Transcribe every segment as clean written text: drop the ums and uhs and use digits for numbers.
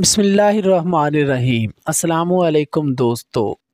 बिस्मिल्लाहिर्रहमानिर्रहीम। अस्सलामुअलैकुम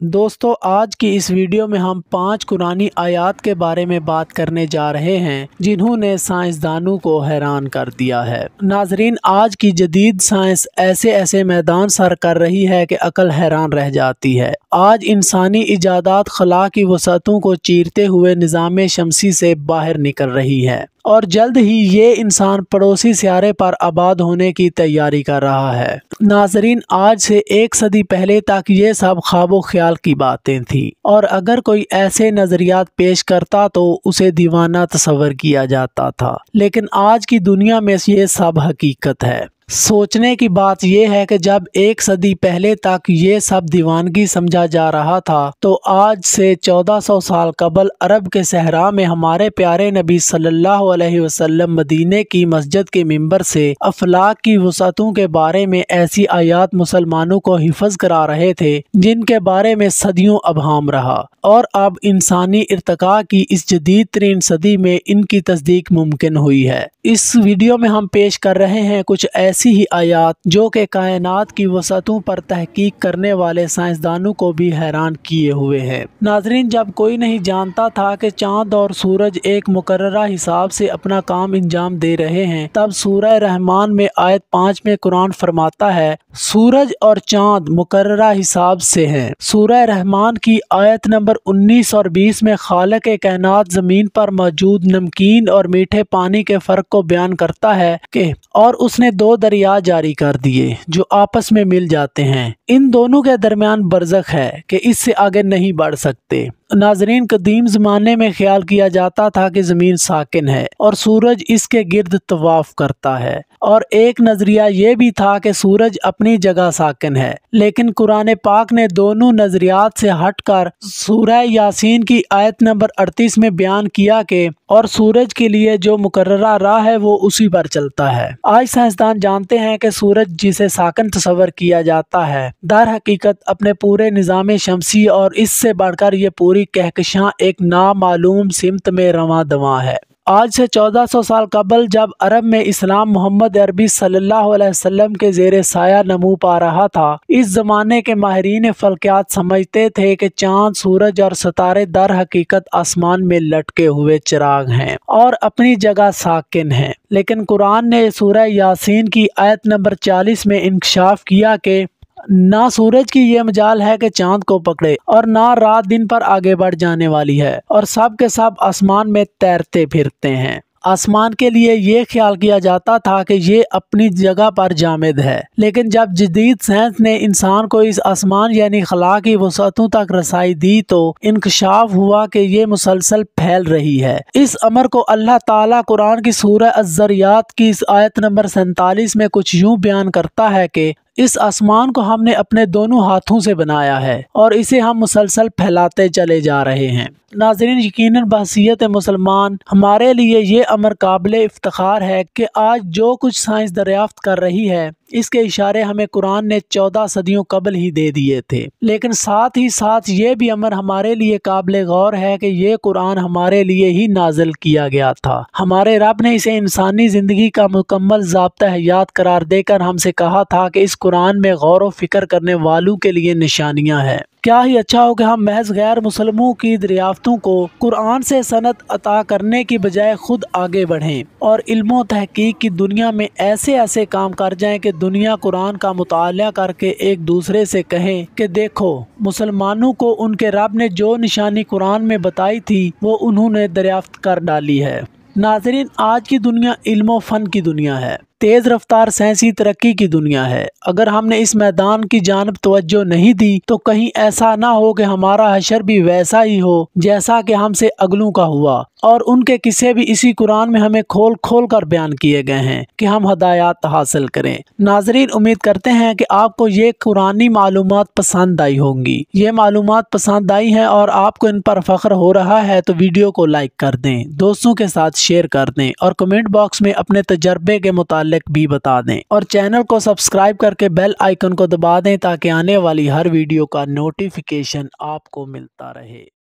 दोस्तों, आज की इस वीडियो में हम 5 कुरानी आयात के बारे में बात करने जा रहे हैं जिन्होंने साइंसदानों को हैरान कर दिया है। नाजरीन, आज की जदीद साइंस ऐसे ऐसे मैदान सर कर रही है कि अकल हैरान रह जाती है। आज इंसानी इजादात खला की वसअतों को चीरते हुए निज़ाम शमसी से बाहर निकल रही है और जल्द ही ये इंसान पड़ोसी सियारे पर आबाद होने की तैयारी कर रहा है। नाजरीन, आज से 1 सदी पहले तक ये सब ख्वाबो ख्याल की बातें थी और अगर कोई ऐसे नजरियात पेश करता तो उसे दीवाना तस्वर किया जाता था, लेकिन आज की दुनिया में ये सब हकीकत है। सोचने की बात यह है कि जब 1 सदी पहले तक ये सब दीवानगी समझा जा रहा था तो आज से 1400 साल कबल अरब के सहरा में हमारे प्यारे नबी सल्लल्लाहु अलैहि वसल्लम मदीने की मस्जिद के मिंबर से अफलाक की वसअतों के बारे में ऐसी आयात मुसलमानों को हिफज करा रहे थे जिनके बारे में सदियों अबहम रहा, और अब इंसानी इर्तका की इस जदीद तरीन सदी में इनकी तस्दीक मुमकिन हुई है। इस वीडियो में हम पेश कर रहे हैं कुछ ऐसी ही आयात जो कि कायनात की वसअतों पर तहकीक करने वाले साइंसदानों को भी हैरान किए हुए हैं। नाजरीन, जब कोई नहीं जानता था कि चांद और सूरज एक मुकर्ररा हिसाब से अपना काम अंजाम दे रहे हैं, तब सूरह रहमान में आयत 5 में कुरान फरमाता है, सूरज और चांद मुकर्ररा हिसाब से हैं। सूरह रहमान की आयत नंबर 19 और 20 में खालिक कायनात जमीन पर मौजूद नमकीन और मीठे पानी के फर्क को बयान करता है कि और उसने 2 दरिया जारी कर दिए जो आपस में मिल जाते हैं, इन दोनों के दरमियान बरज़ख है कि इससे आगे नहीं बढ़ सकते। नाजरीन, कदीम ज़माने में ख्याल किया जाता था कि ज़मीन साकिन है और सूरज इसके गिर्द तवाफ करता है, और एक नज़रिया ये भी था कि सूरज अपनी जगह साकिन है, लेकिन कुरान पाक ने दोनों नज़रियात से हट कर सूरह यासीन की आयत नंबर 38 में बयान किया कि और सूरज के लिए जो मुकर्ररा राह है वो उसी पर चलता है। आज साइंसदान जानते हैं कि सूरज जिसे साकिन तस्वर किया जाता है, दर हकीकत अपने पूरे निज़ाम शमसी और इससे बढ़कर ये पूरी कहकशां एक नामालूम सिमत में रवां दवां है। आज से 1400 साल कबल जब अरब में इस्लाम मोहम्मद अरबी सल्लल्लाहु अलैहि वसल्लम के ज़ेरे साया नमू पा रहा था, इस ज़माने के माहरीन फलकियात समझते थे कि चाँद, सूरज और सितारे दर हकीकत आसमान में लटके हुए चिराग हैं और अपनी जगह साकिन हैं, लेकिन कुरान ने सूरह यासीन की आयत नंबर 40 में इंकशाफ किया कि ना सूरज की ये मजाल है कि चांद को पकड़े और ना रात दिन पर आगे बढ़ जाने वाली है, और सब के सब आसमान में तैरते फिरते हैं। आसमान के लिए ये ख्याल किया जाता था कि ये अपनी जगह पर जामिद है, लेकिन जब जदीद साइंस ने इंसान को इस आसमान यानी खला की वसअतों तक रसाई दी तो इंकशाफ हुआ कि ये मुसलसल फैल रही है। इस अमर को अल्लाह ताला कुरान की सूरह अज़्ज़रियात की इस आयत नंबर 47 में कुछ यूँ बयान करता है कि इस आसमान को हमने अपने दोनों हाथों से बनाया है और इसे हम मुसलसल फैलाते चले जा रहे हैं। नाजरीन, यकीनन बहसीयत मुसलमान हमारे लिए ये अमर काबिले इफ्तिखार है कि आज जो कुछ साइंस दरियाफ्त कर रही है इसके इशारे हमें कुरान ने 14 सदियों कबल ही दे दिए थे, लेकिन साथ ही साथ ये भी अमर हमारे लिए काबिल गौर है कि ये कुरान हमारे लिए ही नाजिल किया गया था। हमारे रब ने इसे इंसानी ज़िंदगी का मुकम्मल ज़ाब्ता हयात करार देकर हमसे कहा था कि इस कुरान में गौर व फिक्र करने वालों के लिए निशानियाँ हैं। क्या ही अच्छा हो कि हम महज गैर मुसलमों की दरियाफ्तों को कुरान से सनत अता करने की बजाय खुद आगे बढ़ें और इल्मो तहकीक की दुनिया में ऐसे ऐसे काम कर जाएं कि दुनिया कुरान का मुताला करके एक दूसरे से कहें कि देखो, मुसलमानों को उनके रब ने जो निशानी कुरान में बताई थी वो उन्होंने दरियाफ्त कर डाली है। नाजरीन, आज की दुनिया इल्म व फ़न की दुनिया है, तेज़ रफ्तार साइंसी तरक्की की दुनिया है। अगर हमने इस मैदान की जानब तवज्जो नहीं दी तो कहीं ऐसा ना हो कि हमारा हशर भी वैसा ही हो जैसा कि हमसे अगलों का हुआ, और उनके किस्से भी इसी कुरान में हमें खोल खोल कर बयान किए गए हैं कि हम हदायत हासिल करें। नाजरीन, उम्मीद करते हैं कि आपको ये कुरानी मालूमात पसंद आई होंगी। ये मालूमात पसंद आई हैं और आपको इन पर फख्र हो रहा है तो वीडियो को लाइक कर दें, दोस्तों के साथ शेयर कर दें और कमेंट बॉक्स में अपने तजर्बे के मुतालिक भी बता दें, और चैनल को सब्सक्राइब करके बेल आइकन को दबा दें ताकि आने वाली हर वीडियो का नोटिफिकेशन आपको मिलता रहे।